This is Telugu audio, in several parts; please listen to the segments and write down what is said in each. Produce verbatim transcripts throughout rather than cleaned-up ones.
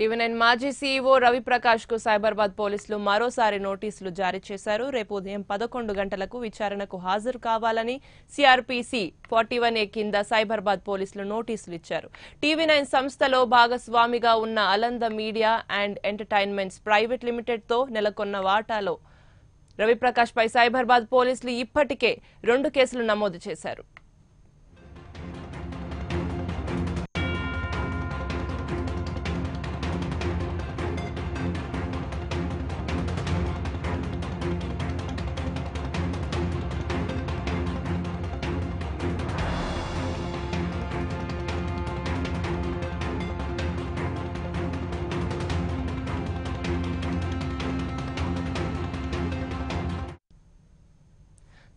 టీవీ నైన్ మాజీ సీఈఓ రవి ప్రకాష్ కు సైబరాబాద్ పోలీసులు మరోసారి నోటీసులు జారీ చేశారు. రేపు ఉదయం పదకొండు గంటలకు విచారణకు హాజరు కావాలని సిఆర్పీసీ ఫార్టీ వన్ ఏ కింద సైబరాబాద్ పోలీసులు నోటీసులు ఇచ్చారు. టీవీ నైన్ సంస్థలో భాగస్వామిగా ఉన్న Alanda media and entertainments private limited తో నెలకొన్న వాటాలో రవి ప్రకాష్ పై సైబరాబాద్ పోలీసులు ఇప్పటికే రెండు కేసులు నమోదు చేశారు.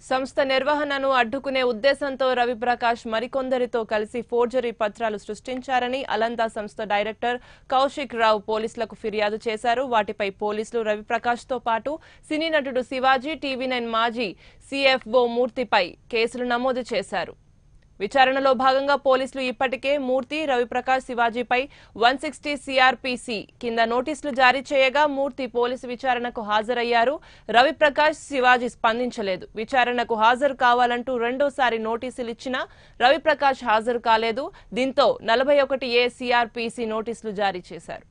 సంస్థ నిర్వహణను అడ్డుకునే ఉద్దేశంతో రవి ప్రకాష్ మరికొందరితో కలిసి ఫోర్జరీ పత్రాలు సృష్టించారని అలందా సంస్థ డైరెక్టర్ కౌశిక్ రావు పోలీసులకు ఫిర్యాదు చేశారు. వాటిపై పోలీసులు రవి ప్రకాష్ తో పాటు సినీ నటుడు శివాజీ, టీవీ నైన్ మాజీ సీఎఫ్ఓ మూర్తిపై కేసులు నమోదు చేశారు. విచారణలో భాగంగా పోలీసులు ఇప్పటికే మూర్తి, రవిప్రకాష్, శివాజీపై వన్ సిక్స్టీ సిఆర్పీసీ కింద నోటీసులు జారీ చేయగా మూర్తి పోలీసు విచారణకు హాజరయ్యారు. రవిప్రకాష్, శివాజీ స్పందించలేదు. విచారణకు హాజరు కావాలంటూ రెండోసారి నోటీసులు ఇచ్చినా రవిప్రకాష్ హాజరు కాలేదు. దీంతో నలభై ఒకటి ఏ సిఆర్పీసీ నోటీసులు జారీ చేశారు.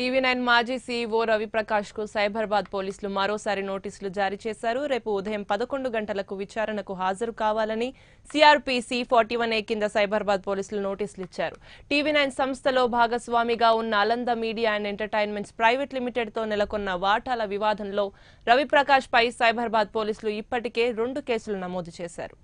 టీవీ నైన్ మాజీ సీఈఓ రవి ప్రకాష్ కు సైబరాబాద్ పోలీసులు మరోసారి నోటీసులు జారీ చేశారు. రేపు ఉదయం పదకొండు గంటలకు విచారణకు హాజరు కావాలని సిఆర్పీసీ ఫార్టీ వన్ ఏ కింద సైబరాబాద్ పోలీసులు నోటీసులు ఇచ్చారు. టీవీ నైన్ సంస్థలో భాగస్వామిగా ఉన్న Alanda media and entertainments private limited తో నెలకొన్న వాటాల వివాదంలో రవి ప్రకాష్ పై సైబరాబాద్ పోలీసులు ఇప్పటికే రెండు కేసులు నమోదు చేశారు.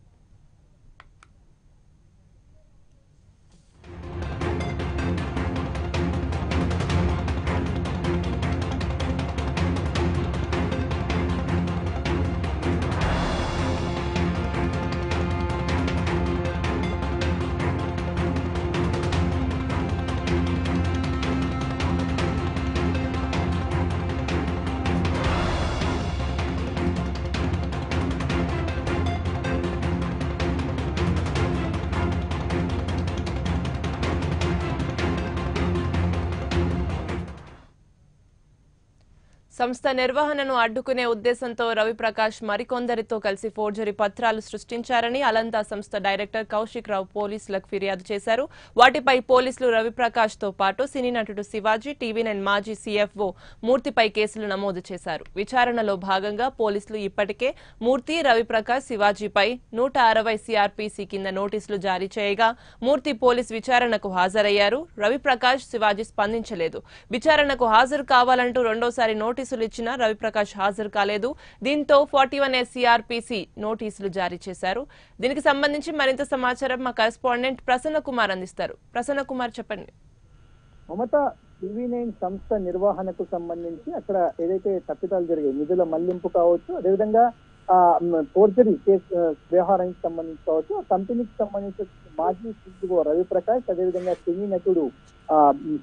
సంస్థ నిర్వహణను అడ్డుకునే ఉద్దేశంతో రవిప్రకాష్ మరికొందరితో కలిసి ఫోర్జరీ పత్రాలు సృష్టించారని అలందా సంస్థ డైరెక్టర్ కౌశిక్ రావు పోలీసులకు ఫిర్యాదు చేశారు. వాటిపై పోలీసులు రవిప్రకాష్ తో పాటు సినీ నటుడు శివాజీ, టీవీ నైన్ మాజీ సీఎఫ్ఓ మూర్తిపై కేసులు నమోదు చేశారు. విచారణలో భాగంగా పోలీసులు ఇప్పటికే మూర్తి, రవిప్రకాష్, శివాజీపై నూట అరవై సిఆర్పీసీ కింద నోటీసులు జారీ చేయగా మూర్తి పోలీసు విచారణకు హాజరయ్యారు. రవిప్రకాష్, శివాజీ స్పందించలేదు. విచారణకు హాజరు కావాలంటూ రెండోసారి నోటీసు ఇచ్చిన రవిప్రకాష్ హాజరు కాలేదు. దీంతో ఫార్టీ వన్ ఏ సిఆర్పీసీ నోటీసులు జారీ చేశారు. దీనికి సంబంధించి మరింత సమాచారం మా కరెస్పాండెంట్ ప్రసన్న కుమార్ అందిస్తారు. ప్రసన్న కుమార్, చెప్పండి. మమత, టీవీ నైన్ సంస్థ నిర్వహణకు సంబంధించి అక్కడ ఏదైతే తప్పిదాలు జరిగాయి, నిధుల మళ్లింపు కావచ్చు, అదేవిధంగా టోర్చరీ కేసు వ్యవహారానికి సంబంధించి కావచ్చు, కంపెనీకి సంబంధించిన మాజీ సిఇఓ రవి ప్రకాష్, అదేవిధంగా సినీ నటుడు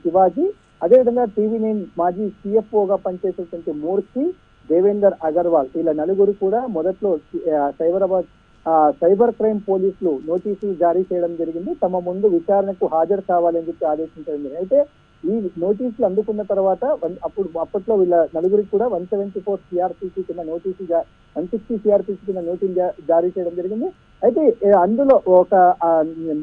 శివాజీ, అదేవిధంగా టీవీ నైన్ మాజీ సిఎఫ్ఓగా పనిచేసేటువంటి మూర్తి, దేవేందర్ అగర్వాల్, ఇలా నలుగురు కూడా మొదట్లో సైబరాబాద్ సైబర్ క్రైమ్ పోలీసులు నోటీసులు జారీ చేయడం జరిగింది. తమ ముందు విచారణకు హాజరు కావాలని చెప్పి ఆదేశించడం జరిగింది. అయితే ఈ నోటీసులు అందుకున్న తర్వాత అప్పుడు అప్పట్లో వీళ్ళ నలుగురికి కూడా వన్ సెవెంటీ ఫోర్ సిఆర్పిసి కింద నోటీసు వన్ సిక్స్టీ సిఆర్పిసి కింద నోటీసు జారీ చేయడం జరిగింది. అయితే అందులో ఒక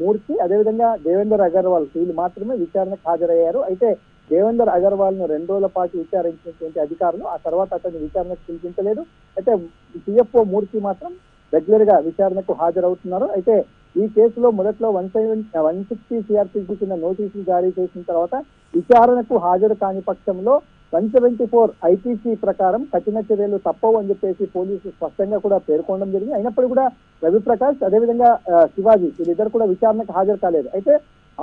మూర్తి, అదేవిధంగా దేవేందర్ అగర్వాల్ వీళ్ళు మాత్రమే విచారణకు హాజరయ్యారు. అయితే దేవేందర్ అగర్వాల్ ను రెండు రోజుల పాటు విచారించినటువంటి అధికారులు ఆ తర్వాత అతన్ని విచారణకు పిలిపించలేదు. అయితే సిఎఫ్ఓ మూర్తి మాత్రం రెగ్యులర్ గా విచారణకు హాజరవుతున్నారు. అయితే ఈ కేసులో మొదట్లో one seventy one sixty CrPC కింద నోటీసులు జారీ చేసిన తర్వాత విచారణకు హాజరు కాని పక్షంలో వన్ సెవెంటీ ఫోర్ ఐటీసీ ప్రకారం కఠిన చర్యలు తప్పవు అని చెప్పేసి పోలీసులు స్పష్టంగా కూడా పేర్కొనడం జరిగింది. అయినప్పుడు కూడా రవి ప్రకాష్, అదేవిధంగా శివాజీ వీళ్ళిద్దరు కూడా విచారణకు హాజరు కాలేదు. అయితే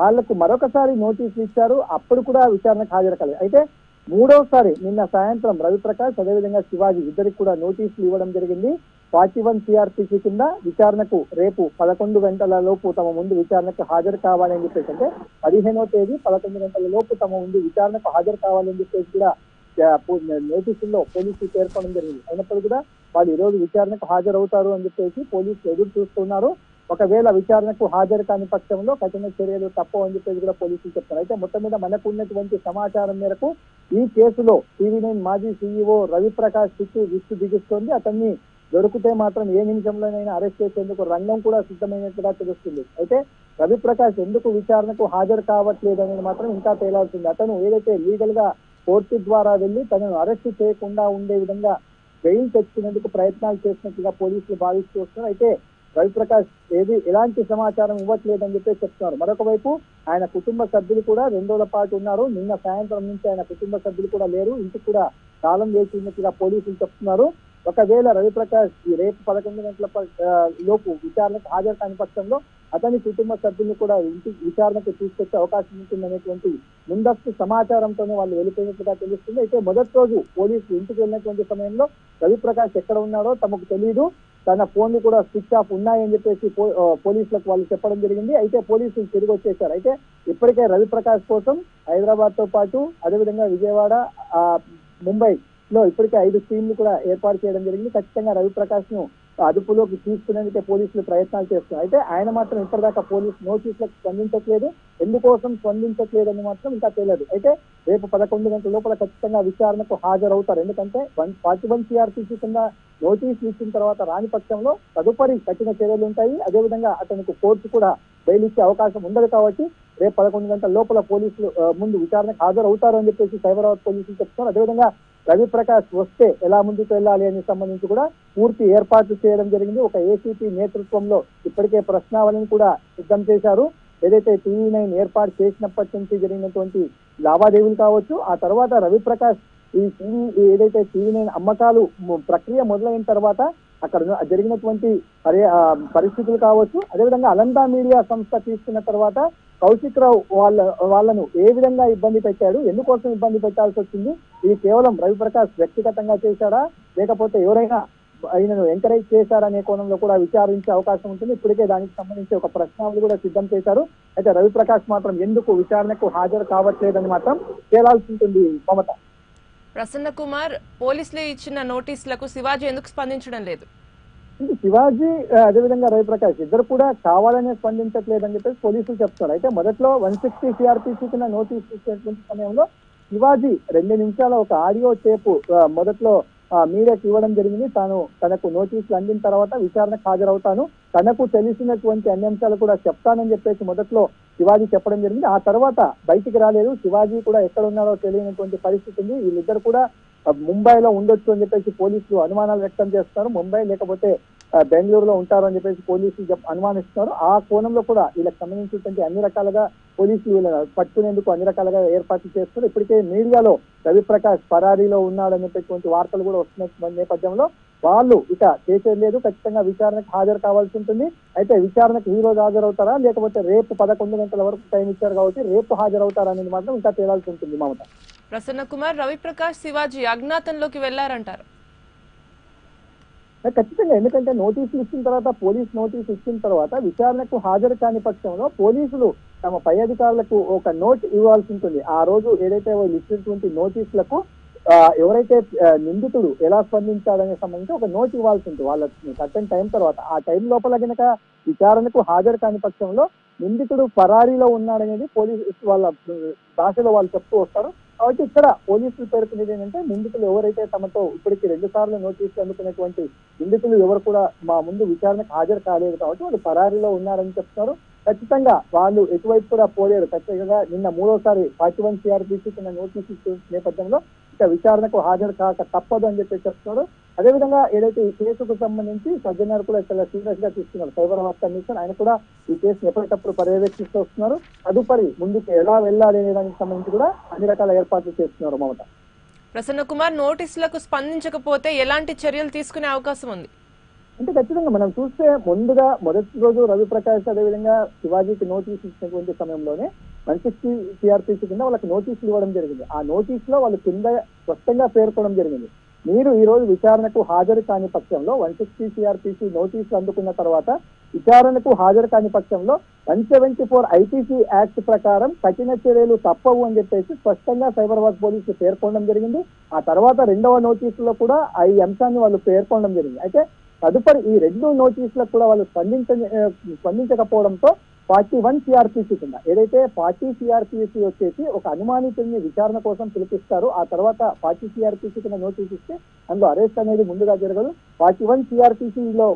వాళ్లకు మరొకసారి నోటీసులు ఇచ్చారు, అప్పుడు కూడా విచారణకు హాజరు కాలేదు. అయితే మూడోసారి నిన్న సాయంత్రం రవి ప్రకాష్, అదేవిధంగా శివాజీ ఇద్దరికి కూడా నోటీసులు ఇవ్వడం జరిగింది. ఫార్టీ వన్ సిఆర్పిసి కింద విచారణకు రేపు పదకొండు గంటల లోపు తమ ముందు విచారణకు హాజరు కావాలని చెప్పేసి, అంటే పదిహేనో తేదీ పదకొండు గంటల లోపు తమ ముందు విచారణకు హాజరు కావాలని చెప్పేసి కూడా నోటీసుల్లో పోలీసులు పేర్కొనడం జరిగింది. అయినప్పుడు కూడా వాళ్ళు ఈ రోజు విచారణకు హాజరవుతారు అని చెప్పేసి పోలీసులు ఎదురు చూస్తున్నారు. ఒకవేళ విచారణకు హాజరు కాని పక్షంలో కఠిన చర్యలు తప్పవు అని చెప్పేసి కూడా పోలీసులు చెప్తారు. అయితే మొత్తం మీద మనకు ఉన్నటువంటి సమాచారం మేరకు ఈ కేసులో టీవీ నైన్ మాజీ సిఇఓ రవి ప్రకాష్ చుట్టూ విస్తు బిగిస్తోంది. అతన్ని దొరికితే మాత్రం ఏ నిమిషంలోనైనా అరెస్ట్ చేసేందుకు రంగం కూడా సిద్ధమైనట్లుగా తెలుస్తుంది. అయితే రవి ప్రకాష్ ఎందుకు విచారణకు హాజరు కావట్లేదు అనేది మాత్రం ఇంకా తేలాల్సింది. అతను ఏదైతే లీగల్ గా కోర్టు ద్వారా వెళ్లి తనను అరెస్ట్ చేయకుండా ఉండే విధంగా బెయిల్ తెచ్చుకునేందుకు ప్రయత్నాలు చేసినట్లుగా పోలీసులు భావిస్తూ వస్తున్నారు. అయితే రవి ప్రకాష్ ఏది ఎలాంటి సమాచారం ఇవ్వట్లేదని చెప్పి చెప్తున్నారు. మరొక వైపు ఆయన కుటుంబ సభ్యులు కూడా రెండు రోజుల పాటు ఉన్నారు. నిన్న సాయంత్రం నుంచి ఆయన కుటుంబ సభ్యులు కూడా లేరు, ఇంటికి కూడా తాళం వేసి ఉన్నట్లుగా పోలీసులు చెప్తున్నారు. ఒకవేళ రవి ప్రకాష్ రేపు పదకొండు గంటల లోపు విచారణకు హాజరు కాని పక్షంలో అతని కుటుంబ సభ్యులను కూడా ఇంటి విచారణకు తీసుకొచ్చే అవకాశం ఉంటుందనేటువంటి ముందస్తు సమాచారంతోనే వాళ్ళు వెళ్ళిపోయినట్లుగా తెలుస్తుంది. అయితే మొదటి రోజు పోలీసులు ఇంటికి వెళ్ళినటువంటి సమయంలో రవి ప్రకాష్ ఎక్కడ ఉన్నాడో తమకు తెలియదు, తన ఫోన్లు కూడా స్విచ్ ఆఫ్ ఉన్నాయని చెప్పేసి పోలీసులకు వాళ్ళు చెప్పడం జరిగింది. అయితే పోలీసులు తిరిగి వచ్చేశారు. అయితే ఇప్పటికే రవి ప్రకాష్ కోసం హైదరాబాద్ తో పాటు అదేవిధంగా విజయవాడ, ముంబై లో ఇప్పటికే ఐదు టీంలు కూడా ఏర్పాటు చేయడం జరిగింది. ఖచ్చితంగా రవి ప్రకాష్ ను అదుపులోకి తీసుకునేందుకే పోలీసులు ప్రయత్నాలు చేస్తున్నారు. అయితే ఆయన మాత్రం ఇప్పటిదాకా పోలీసు నోటీసులకు స్పందించట్లేదు, ఎందుకోసం స్పందించట్లేదని మాత్రం ఇంకా తెలియదు. అయితే రేపు పదకొండు గంటల లోపల ఖచ్చితంగా విచారణకు హాజరవుతారు. ఎందుకంటే వన్ ఫార్టీ వన్ సిఆర్పిసి కింద నోటీసులు ఇచ్చిన తర్వాత రాని పక్షంలో తదుపరి కఠిన చర్యలు ఉంటాయి. అదేవిధంగా అతనికి కోర్టు కూడా బెయిల్ ఇచ్చే అవకాశం ఉండదు. కాబట్టి రేపు పదకొండు గంటల లోపల పోలీసులు ముందు విచారణకు హాజరవుతారు అని చెప్పేసి సైబరాబాద్ పోలీసులు చెప్తున్నారు. అదేవిధంగా రవి ప్రకాష్ వస్తే ఎలా ముందుకు వెళ్ళాలి అని సంబంధించి కూడా పూర్తి ఏర్పాట్లు చేయడం జరిగింది. ఒక ఏసీపీ నేతృత్వంలో ఇప్పటికే ప్రశ్నావళిని కూడా సిద్ధం చేశారు. ఏదైతే టీవీ నైన్ ఏర్పాటు చేసినప్పటి నుంచి జరిగినటువంటి లావాదేవీలు కావచ్చు, ఆ తర్వాత రవి ప్రకాష్ ఈ టీవీ ఏదైతే టీవీ నైన్ అమ్మకాలు ప్రక్రియ మొదలైన తర్వాత అక్కడ జరిగినటువంటి పరిస్థితులు కావచ్చు, అదేవిధంగా అలందా మీడియా సంస్థ తీసుకున్న తర్వాత కౌశిక్ రావు వాళ్ళ వాళ్ళను ఏ విధంగా ఇబ్బంది పెట్టాడు, ఎందుకోసం ఇబ్బంది పెట్టాల్సి వచ్చింది, ఇది కేవలం రవి ప్రకాష్ వ్యక్తిగతంగా చేశాడా లేకపోతే ఎవరైనా ఆయనను ఎంకరేజ్ చేశారనే కోణంలో కూడా విచారించే అవకాశం ఉంటుంది. ఇప్పటికే దానికి సంబంధించి ఒక ప్రశ్నావళి కూడా సిద్ధం చేశారు. అయితే రవి ప్రకాష్ మాత్రం ఎందుకు విచారణకు హాజరు కావట్లేదని మాత్రం తేలాల్సి ఉంటుంది. మమత ప్రసన్న కుమార్, పోలీసులు ఇచ్చిన నోటీసులకు శివాజీ ఎందుకు స్పందించడం లేదు? శివాజీ అదేవిధంగా రవి ప్రకాష్ ఇద్దరు కూడా కావాలనే స్పందించట్లేదని చెప్పేసి పోలీసులు చెప్తున్నారు. అయితే మొదట్లో వన్ సిక్స్టీ సిఆర్పిసి కింద నోటీస్ ఇచ్చేటువంటి సమయంలో శివాజీ రెండు నిమిషాల ఒక ఆడియో టేపు మొదట్లో మీడియాకి ఇవ్వడం జరిగింది. తాను తనకు నోటీసులు అందిన తర్వాత విచారణకు హాజరవుతాను, తనకు తెలిసినటువంటి అన్ని అంశాలు కూడా చెప్తానని చెప్పేసి మొదట్లో శివాజీ చెప్పడం జరిగింది. ఆ తర్వాత బయటికి రాలేదు, శివాజీ కూడా ఎక్కడ ఉన్నారో తెలియనటువంటి పరిస్థితి ఉంది. వీళ్ళిద్దరు కూడా ముంబైలో ఉండొచ్చు అని చెప్పేసి పోలీసులు అనుమానాలు వ్యక్తం చేస్తారు. ముంబై లేకపోతే బెంగళూరులో ఉంటారు అని చెప్పేసి పోలీసులు అనుమానిస్తున్నారు. ఆ కోణంలో కూడా వీళ్ళకి సంబంధించినటువంటి అన్ని రకాలుగా పోలీసులు వీళ్ళని పట్టుకునేందుకు అన్ని రకాలుగా ఏర్పాట్లు చేస్తున్నారు. ఇప్పటికే మీడియాలో రవి ప్రకాష్ పరారీలో ఉన్నాడనేటువంటి వార్తలు కూడా వస్తున్న నేపథ్యంలో వాళ్ళు ఇక చేసేది లేదు. ఖచ్చితంగా విచారణకు హాజరు కావాల్సి ఉంటుంది. అయితే విచారణకు ఈ రోజు హాజరవుతారా లేకపోతే రేపు పదకొండు గంటల వరకు టైం ఇచ్చారు కాబట్టి రేపు హాజరవుతారా అనేది మాత్రం ఇంకా తేలాల్సి ఉంటుంది. మమత ప్రసన్న కుమార్, రవి ప్రకాష్ శివాజీ అజ్ఞాతంలోకి వెళ్లారంటారు. ఖచ్చితంగా ఎందుకంటే నోటీసులు ఇచ్చిన తర్వాత పోలీస్ నోటీసు ఇచ్చిన తర్వాత విచారణకు హాజరు కాని పక్షంలో పోలీసులు తమ పై అధికారులకు ఒక నోట్ ఇవ్వాల్సి ఉంటుంది. ఆ రోజు ఏదైతే వాళ్ళు ఇచ్చినటువంటి నోటీసులకు ఎవరైతే నిందితుడు ఎలా స్పందించాలనే సంబంధించి ఒక నోట్ ఇవ్వాల్సి ఉంటుంది. వాళ్ళ సర్టెన్ టైం తర్వాత ఆ టైం లోపల గనక విచారణకు హాజరు కాని పక్షంలో నిందితుడు పరారీలో ఉన్నాడనేది పోలీసు వాళ్ళ భాషలో వాళ్ళు చెప్తూ వస్తారు. కాబట్టి ఇక్కడ పోలీసులు పేర్కొనేది ఏంటంటే నిందితులు ఎవరైతే తమతో ఇప్పటికీ రెండు సార్లు నోటీసులు అందుకున్నటువంటి నిందితులు ఎవరు కూడా మా ముందు విచారణకు హాజరు కాలేదు కాబట్టి వాళ్ళు పరారీలో ఉన్నారని చెప్తున్నారు. ఖచ్చితంగా వాళ్ళు ఎటువైపు కూడా పోలేరు. ఖచ్చితంగా నిన్న మూడోసారి ఫార్టీ వన్ సిఆర్పిసి కింద నోటీసు ఇచ్చిన నేపథ్యంలో ఇక విచారణకు హాజరు కాక తప్పదు అని చెప్పి చెప్తున్నారు. అదేవిధంగా ఏదైతే ఈ కేసుకు సంబంధించి సజ్జనారు కూడా చాలా సీరియస్ గా తీసుకున్నారు. సైబరాబాద్ కమిషన్ ఆయన కూడా ఈ కేసును ఎప్పటికప్పుడు పర్యవేక్షిస్తూ వస్తున్నారు. తదుపరి ముందుకు ఎలా వెళ్ళాలి అనే దానికి సంబంధించి కూడా అన్ని రకాల ఏర్పాట్లు చేస్తున్నారు. మమత ప్రసన్న కుమార్, నోటీసులకు స్పందించకపోతే ఎలాంటి చర్యలు తీసుకునే అవకాశం ఉంది అంటే ఖచ్చితంగా మనం చూస్తే ముందుగా మొదటి రోజు రవి ప్రకాష్ అదేవిధంగా శివాజీకి నోటీసు ఇచ్చినటువంటి సమయంలోనే వన్ సిక్స్టీ సిఆర్పిసి కింద వాళ్ళకి నోటీసులు ఇవ్వడం జరిగింది. ఆ నోటీసులో వాళ్ళు కింద స్పష్టంగా పేర్కొనడం జరిగింది, మీరు ఈ రోజు విచారణకు హాజరు కాని పక్షంలో వన్ సిక్స్టీ సిఆర్పిసి నోటీసులు అందుకున్న తర్వాత విచారణకు హాజరు కాని పక్షంలో one seventy four ITC act ప్రకారం కఠిన చర్యలు తప్పవు అని చెప్పేసి స్పష్టంగా సైబరాబాద్ పోలీసులు పేర్కొనడం జరిగింది. ఆ తర్వాత రెండవ నోటీసులో కూడా ఈ అంశాన్ని వాళ్ళు పేర్కొనడం జరిగింది. అయితే తదుపరి ఈ రెండు నోటీసులకు కూడా వాళ్ళు స్పందించ స్పందించకపోవడంతో ఫార్టీ వన్ సిఆర్పిసి కింద ఏదైతే ఫార్టీ సిఆర్పిసి వచ్చేసి ఒక అనుమానితుల్ని విచారణ కోసం పిలిపిస్తారు. ఆ తర్వాత ఫార్టీ సిఆర్పిసి కింద నోటీస్ ఇస్తే అందులో అరెస్ట్ అనేది ముందుగా జరగదు. ఫార్టీ వన్ సిఆర్పిసిలో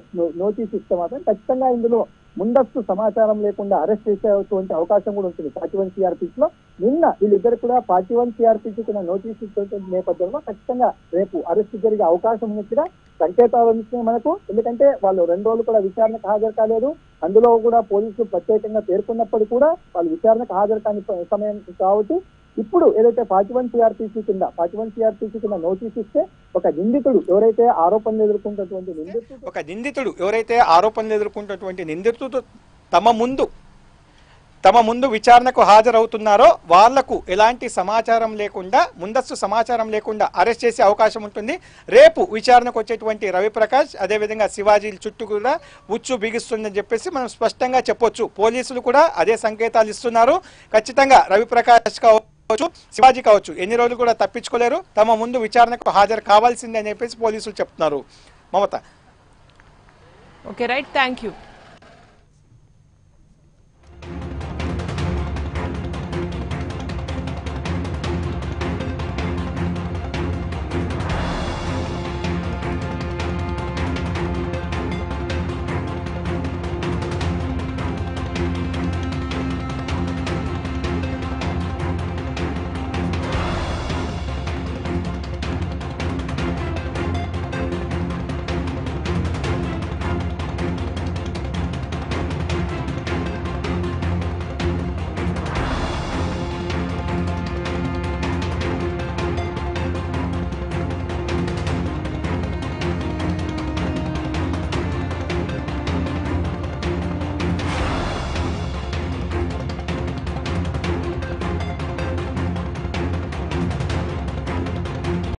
నోటీస్ ఇస్తే మాత్రం ఖచ్చితంగా ఇందులో ముందస్తు సమాచారం లేకుండా అరెస్ట్ చేసేటువంటి అవకాశం కూడా ఉంటుంది. ఫార్టీ వన్ సిఆర్పిసిలో నిన్న వీళ్ళిద్దరు కూడా ఫార్టీ వన్ సిఆర్పిసి కింద నోటీస్ ఇచ్చే నేపథ్యంలో ఖచ్చితంగా రేపు అరెస్ట్ జరిగే అవకాశం ఉన్నట్టుగా సంకేతాలు ఇచ్చినాయి మనకు. ఎందుకంటే వాళ్ళు రెండు రోజులు కూడా విచారణకు హాజరు కాలేదు. అందులో కూడా పోలీసులు ప్రత్యేకంగా పేర్కొన్నప్పుడు కూడా వాళ్ళు విచారణకు హాజరు కాని సమయం కాబట్టి ఇప్పుడు ఏదైతే ఫార్టీ వన్ సిఆర్పిసి కింద ఫార్టీ వన్ సిఆర్పిసి కింద నోటీస్ ఇస్తే ఒక నిందితుడు ఎవరైతే ఆరోపణలు ఎదుర్కొంటున్నటువంటి నిందితుడు ఒక నిందితుడు ఎవరైతే ఆరోపణలు ఎదుర్కొంటున్నటువంటి నిందితుడు తమ ముందు తమ ముందు విచారణకు హాజరవుతున్నారో వాళ్లకు ఎలాంటి సమాచారం లేకుండా ముందస్తు సమాచారం లేకుండా అరెస్ట్ చేసే అవకాశం ఉంటుంది. రేపు విచారణకు వచ్చేటువంటి రవిప్రకాష్ అదేవిధంగా శివాజీల చుట్టూ కూడా ఉచ్చు బిగిస్తుందని చెప్పేసి మనం స్పష్టంగా చెప్పొచ్చు. పోలీసులు కూడా అదే సంకేతాలు ఇస్తున్నారు. ఖచ్చితంగా రవిప్రకాష్ కావచ్చు శివాజీ కావచ్చు ఎన్ని రోజులు కూడా తప్పించుకోలేరు. తమ ముందు విచారణకు హాజరు కావాల్సిందే అని చెప్పేసి పోలీసులు చెప్తున్నారు. Mamata okay right thank you.